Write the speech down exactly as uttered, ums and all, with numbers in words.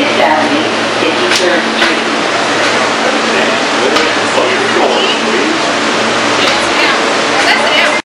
mid-seventies, get to third degree.